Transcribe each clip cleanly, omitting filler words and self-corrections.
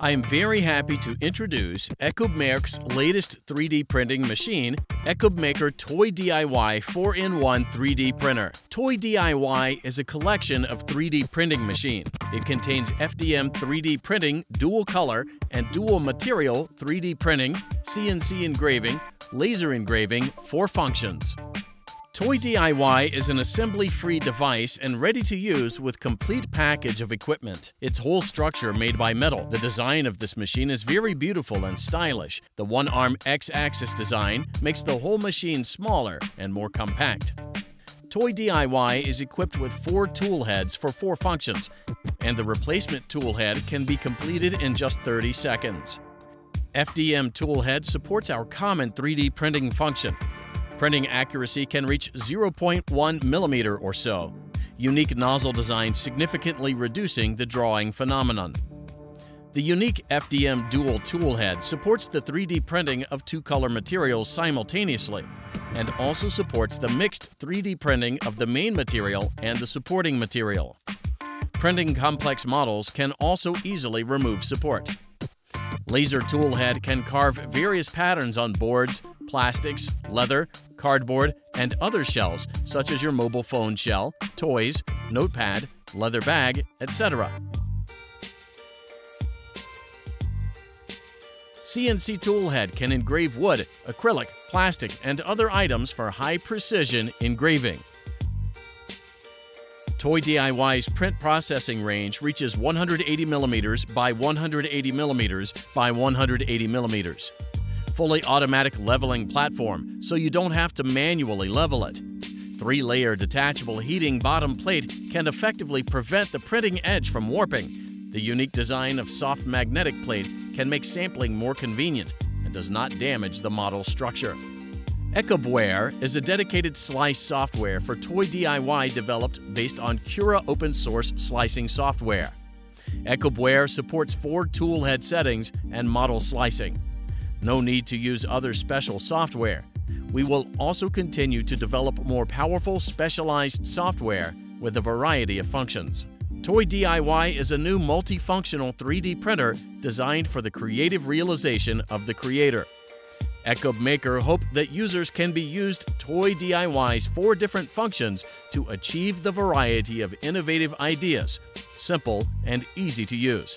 I am very happy to introduce EcubMaker's latest 3D printing machine, EcubMaker TOYDY 4-in-1 3D Printer. TOYDY is a collection of 3D printing machine. It contains FDM 3D printing, dual color and dual material 3D printing, CNC engraving, laser engraving, 4 functions. TOYDY is an assembly-free device and ready to use with complete package of equipment. Its whole structure made by metal. The design of this machine is very beautiful and stylish. The one-arm X-axis design makes the whole machine smaller and more compact. TOYDY is equipped with 4 tool heads for 4 functions, and the replacement tool head can be completed in just 30 seconds. FDM tool head supports our common 3D printing function. Printing accuracy can reach 0.1 millimeter or so. Unique nozzle design significantly reducing the drawing phenomenon. The unique FDM dual tool head supports the 3D printing of 2 color materials simultaneously and also supports the mixed 3D printing of the main material and the supporting material. Printing complex models can also easily remove support. Laser tool head can carve various patterns on boards, plastics, leather, cardboard, and other shells, such as your mobile phone shell, toys, notepad, leather bag, etc. CNC tool head can engrave wood, acrylic, plastic, and other items for high-precision engraving. TOYDY's print processing range reaches 180 millimeters by 180 millimeters by 180 millimeters. Fully automatic leveling platform, so you don't have to manually level it. 3-layer detachable heating bottom plate can effectively prevent the printing edge from warping. The unique design of soft magnetic plate can make sampling more convenient and does not damage the model structure. EchoBware is a dedicated slice software for TOYDY developed based on Cura open source slicing software. EchoBware supports 4 tool head settings and model slicing. No need to use other special software. We will also continue to develop more powerful specialized software with a variety of functions. TOYDY is a new multifunctional 3D printer designed for the creative realization of the creator. EcubMaker hope that users can be used TOYDY's 4 different functions to achieve the variety of innovative ideas, simple and easy to use.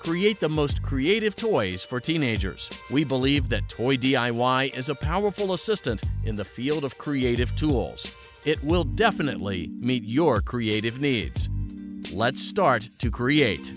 Create the most creative toys for teenagers. We believe that TOYDY is a powerful assistant in the field of creative tools. It will definitely meet your creative needs. Let's start to create.